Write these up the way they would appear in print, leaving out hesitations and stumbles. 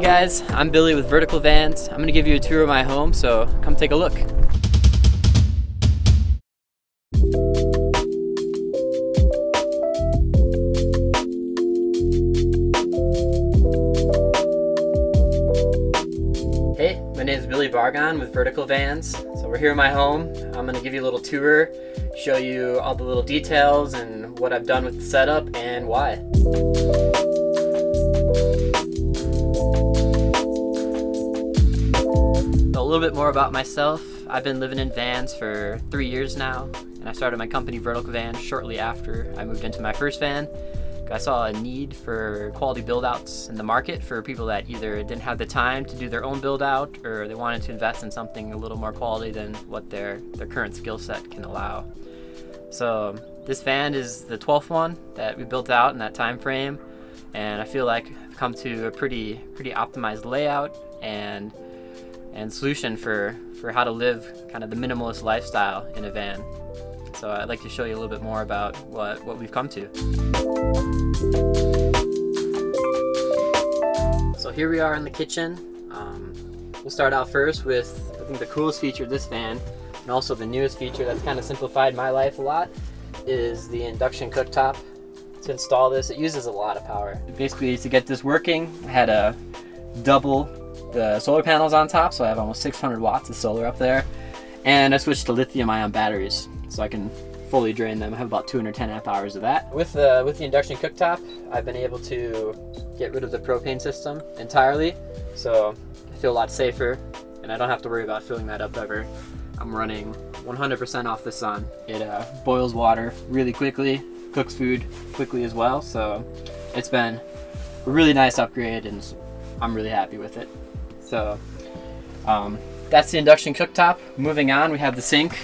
Hey guys, I'm Billy with Vertical Vans. I'm going to give you a tour of my home, so come take a look. Hey, my name is Billy Bargon with Vertical Vans. So we're here in my home. I'm going to give you a little tour, show you all the little details and what I've done with the setup and why. A little bit more about myself. I've been living in vans for 3 years now, and I started my company Vertical Vans shortly after I moved into my first van. I saw a need for quality build-outs in the market for people that either didn't have the time to do their own build-out or they wanted to invest in something a little more quality than what their current skill set can allow. So this van is the 12th one that we built out in that time frame, and I feel like I've come to a pretty optimized layout and solution for how to live kind of the minimalist lifestyle in a van. So I'd like to show you a little bit more about what we've come to. So here we are in the kitchen. We'll start out first with, I think, the coolest feature of this van, and also the newest feature that's kind of simplified my life a lot, is the induction cooktop. To install this, it uses a lot of power. Basically, to get this working, I had a double the solar panels on top, so I have almost 600 watts of solar up there, and I switched to lithium-ion batteries so I can fully drain them. I have about 210 amp hours of that. With the induction cooktop, I've been able to get rid of the propane system entirely, so I feel a lot safer, and I don't have to worry about filling that up ever. I'm running 100% off the sun. It boils water really quickly, cooks food quickly as well, so it's been a really nice upgrade, and I'm really happy with it. So that's the induction cooktop. Moving on, we have the sink.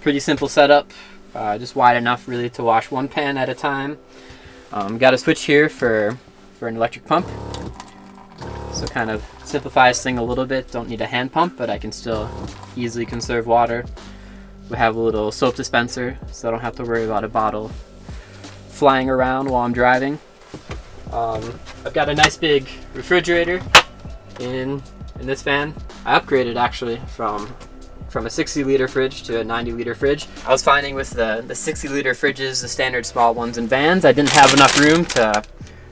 Pretty simple setup, just wide enough really to wash one pan at a time. Got a switch here for an electric pump, so kind of simplifies thing a little bit. Don't need a hand pump, but I can still easily conserve water. We have a little soap dispenser, so I don't have to worry about a bottle flying around while I'm driving. I've got a nice big refrigerator in this van. I upgraded actually from a 60 liter fridge to a 90 liter fridge. I was finding with the 60 liter fridges, the standard small ones in vans, I didn't have enough room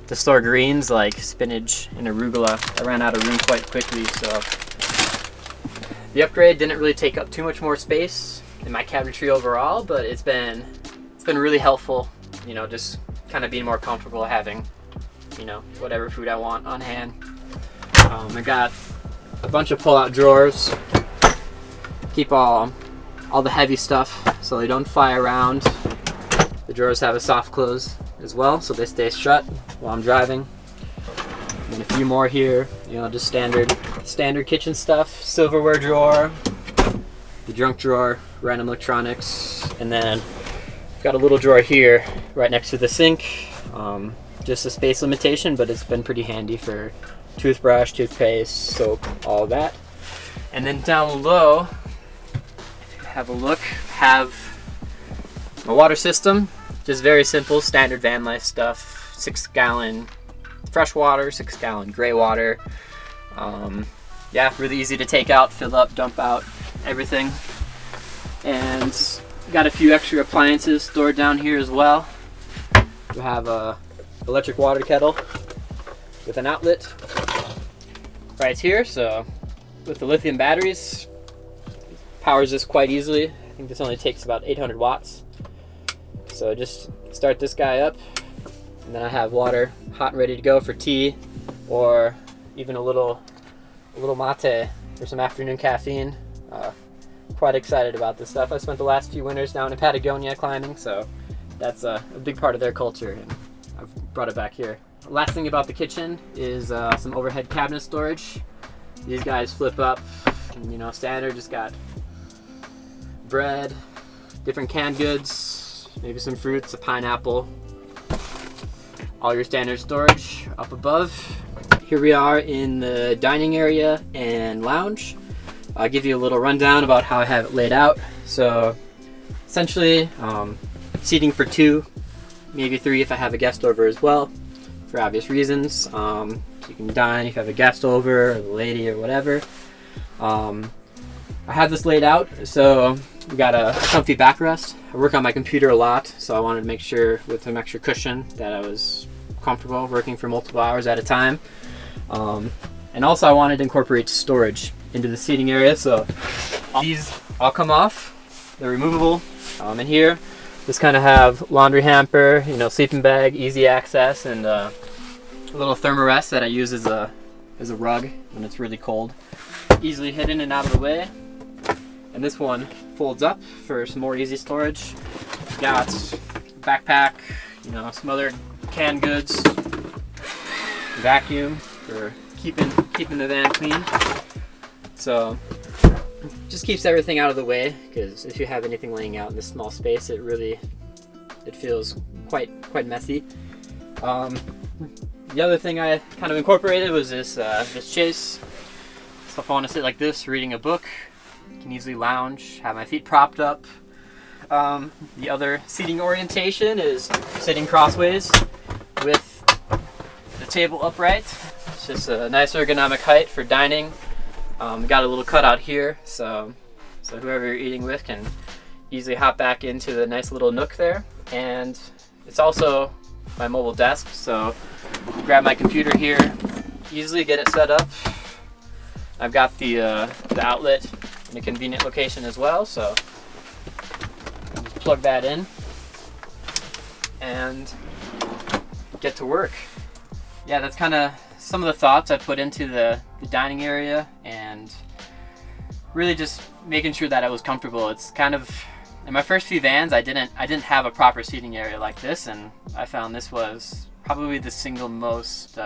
to store greens like spinach and arugula. I ran out of room quite quickly, so the upgrade didn't really take up too much more space in my cabinetry overall, but it's been really helpful, you know, just kind of being more comfortable having, you know, whatever food I want on hand. I got a bunch of pull-out drawers, keep all the heavy stuff so they don't fly around. The drawers have a soft close as well, so they stay shut while I'm driving. And a few more here, you know, just standard kitchen stuff, silverware drawer, the junk drawer, random electronics, and then I've got a little drawer here right next to the sink. Just a space limitation, but it's been pretty handy for toothbrush, toothpaste, soap, all that. And then down low, if you have a look, have my water system. Just very simple, standard van life stuff. 6 gallon fresh water, 6 gallon gray water. Yeah, really easy to take out, fill up, dump out, everything. And got a few extra appliances stored down here as well. We have a electric water kettle with an outlet right here, so with the lithium batteries, powers this quite easily. I think this only takes about 800 watts. So just start this guy up, and then I have water hot and ready to go for tea, or even a little mate for some afternoon caffeine. Quite excited about this stuff. I spent the last few winters now in Patagonia climbing, so that's a big part of their culture, and I've brought it back here. Last thing about the kitchen is some overhead cabinet storage. These guys flip up, you know, standard, just got bread, different canned goods, maybe some fruits, a pineapple, all your standard storage up above. Here we are in the dining area and lounge. I'll give you a little rundown about how I have it laid out. So essentially, seating for two, maybe three if I have a guest over as well. for obvious reasons. So you can dine if you have a guest over, or the lady, or whatever. I have this laid out, so we got a comfy backrest. I work on my computer a lot, so I wanted to make sure with some extra cushion that I was comfortable working for multiple hours at a time. And also I wanted to incorporate storage into the seating area, so these all come off. They're removable. In here, just kind of have laundry hamper, you know, sleeping bag, easy access, and a little Therm-a-Rest that I use as a rug when it's really cold. Easily hidden and out of the way. And this one folds up for some more easy storage. Got backpack, you know, some other canned goods, vacuum for keeping the van clean. So just keeps everything out of the way, because if you have anything laying out in this small space, it really, it feels quite messy. The other thing I kind of incorporated was this chase. So if I want to sit like this, reading a book, I can easily lounge, have my feet propped up. The other seating orientation is sitting crossways with the table upright. It's just a nice ergonomic height for dining. Got a little cutout here, so whoever you're eating with can easily hop back into the nice little nook there. And it's also my mobile desk, so grab my computer here, easily get it set up. I've got the outlet in a convenient location as well, so I'll just plug that in and get to work. Yeah, that's kind of some of the thoughts I put into the dining area, and really just making sure that I was comfortable. It's kind of, in my first few vans, I didn't have a proper seating area like this, and I found this was probably the single most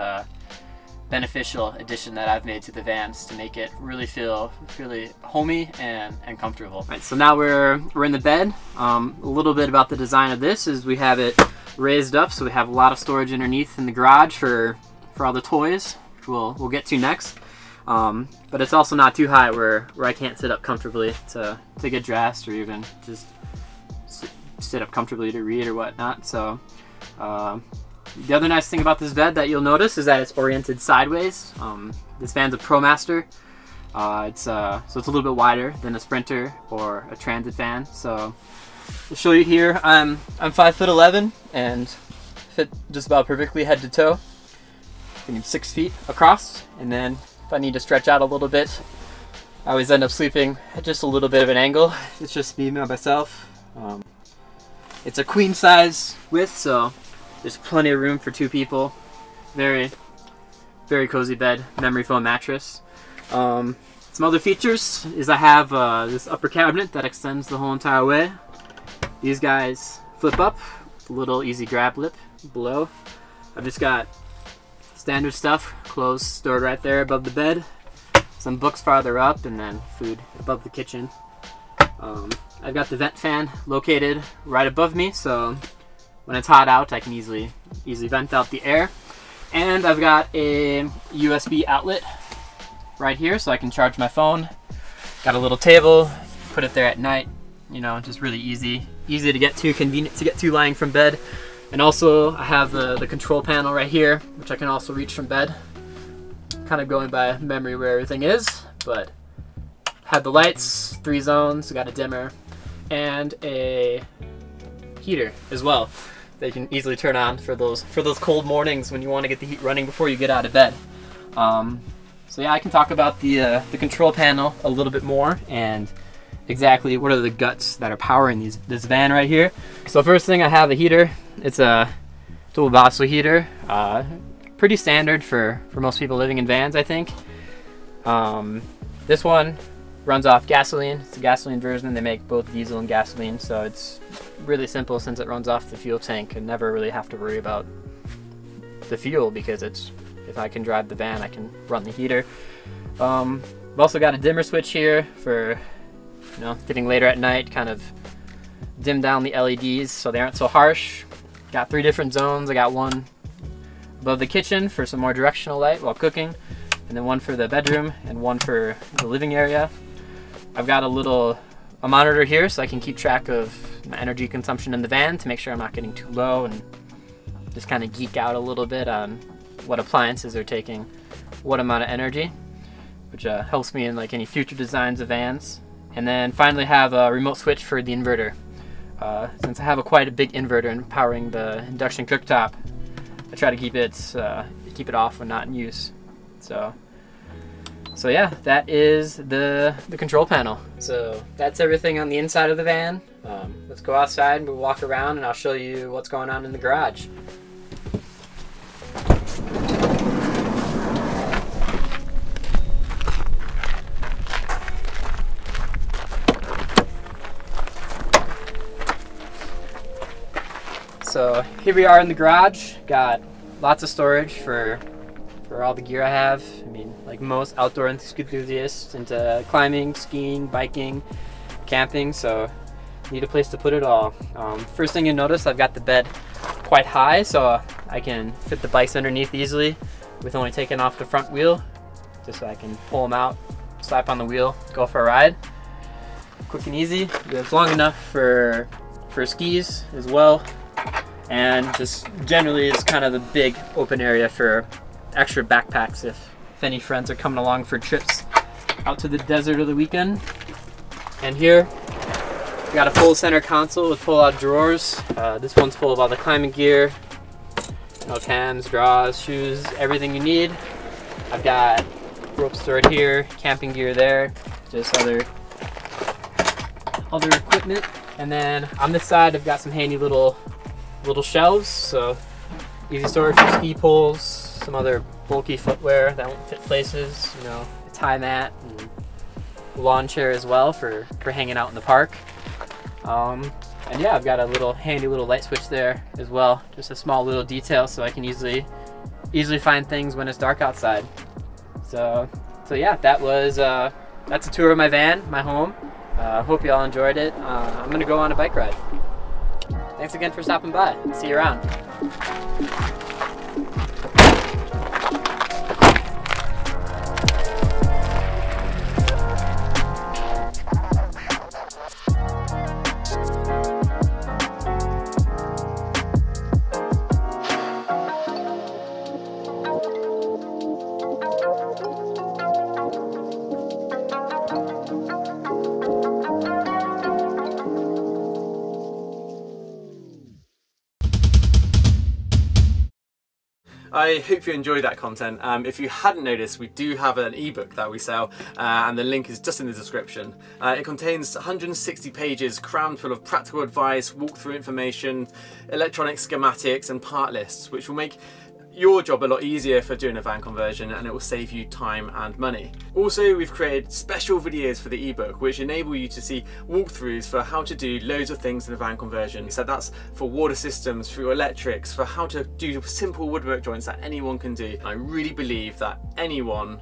beneficial addition that I've made to the vans to make it really feel really homey and comfortable. All right, so now we're in the bed. A little bit about the design of this is we have it raised up, so we have a lot of storage underneath in the garage for all the toys, which we'll get to next. But it's also not too high where I can't sit up comfortably to get dressed, or even just sit up comfortably to read or whatnot. So the other nice thing about this bed that you'll notice is that it's oriented sideways. This van's a ProMaster. So it's a little bit wider than a Sprinter or a Transit van. So I'll show you here. I'm 5'11" and fit just about perfectly head to toe. I need 6 feet across, and then if I need to stretch out a little bit, I always end up sleeping at just a little bit of an angle. It's just me by myself. It's a queen size width, so there's plenty of room for two people. Very, very cozy bed, memory foam mattress. Some other features is I have this upper cabinet that extends the whole entire way. These guys flip up, a little easy grab lip below. I've just got standard stuff, clothes stored right there above the bed, some books farther up, and then food above the kitchen. I've got the vent fan located right above me, so when it's hot out, I can easily vent out the air. And I've got a USB outlet right here, so I can charge my phone. Got a little table, put it there at night. You know, just really easy to get to, convenient to get to lying from bed. And also I have the control panel right here, which I can also reach from bed. Kind of going by memory where everything is, but had the lights, 3 zones, got a dimmer, and a heater as well that you can easily turn on for those cold mornings when you want to get the heat running before you get out of bed. So yeah, I can talk about the control panel a little bit more, and exactly what are the guts that are powering this van right here. So first thing, I have a heater. It's a Webasto heater, pretty standard for most people living in vans, I think. This one runs off gasoline. It's a gasoline version. They make both diesel and gasoline, so it's really simple since it runs off the fuel tank. I never really have to worry about the fuel because it's, if I can drive the van, I can run the heater. I've also got a dimmer switch here for, you know, getting later at night, kind of dim down the LEDs so they aren't so harsh. Got 3 different zones. I got one above the kitchen for some more directional light while cooking, and then one for the bedroom and one for the living area. I've got a monitor here so I can keep track of my energy consumption in the van to make sure I'm not getting too low and just kind of geek out a little bit on what appliances are taking what amount of energy, which helps me in like any future designs of vans. And then finally have a remote switch for the inverter. Since I have quite a big inverter and powering the induction cooktop, I try to keep it off when not in use. So yeah, that is the control panel. So that's everything on the inside of the van. Let's go outside and we'll walk around and I'll show you what's going on in the garage. So here we are in the garage, got lots of storage for all the gear I have. I mean, like most outdoor enthusiasts, into climbing, skiing, biking, camping, so need a place to put it all. First thing you'll notice, I've got the bed quite high, so I can fit the bikes underneath easily with only taking off the front wheel, just so I can pull them out, slap on the wheel, go for a ride. Quick and easy. It's long enough for skis as well. And just generally is kind of the big open area for extra backpacks if any friends are coming along for trips out to the desert or the weekend. And here we got a full center console with full out drawers. This one's full of all the climbing gear, cams, draws, shoes, everything you need. I've got ropes stored here, camping gear there, just other equipment. And then on this side I've got some handy little shelves, so easy storage for ski poles, some other bulky footwear that won't fit places, a tie mat, and lawn chair as well for hanging out in the park. And yeah, I've got a handy little light switch there as well, just a small little detail so I can easily find things when it's dark outside. So yeah, that's a tour of my van, my home. Hope you all enjoyed it. I'm gonna go on a bike ride. Thanks again for stopping by. See you around. I hope you enjoyed that content. If you hadn't noticed, we do have an ebook that we sell, and the link is just in the description. It contains 160 pages crammed full of practical advice, walkthrough information, electronic schematics and part lists, which will make your job a lot easier for doing a van conversion, and it will save you time and money. Also, we've created special videos for the ebook which enable you to see walkthroughs for how to do loads of things in a van conversion. So that's for water systems, for electrics, for how to do simple woodwork joints that anyone can do. I really believe that anyone,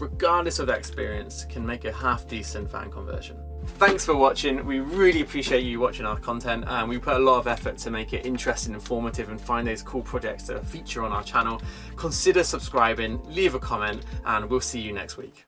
regardless of their experience, can make a half decent van conversion. Thanks for watching. We really appreciate you watching our content, and we put a lot of effort to make it interesting, informative, and find those cool projects that feature on our channel. Consider subscribing, leave a comment, and we'll see you next week.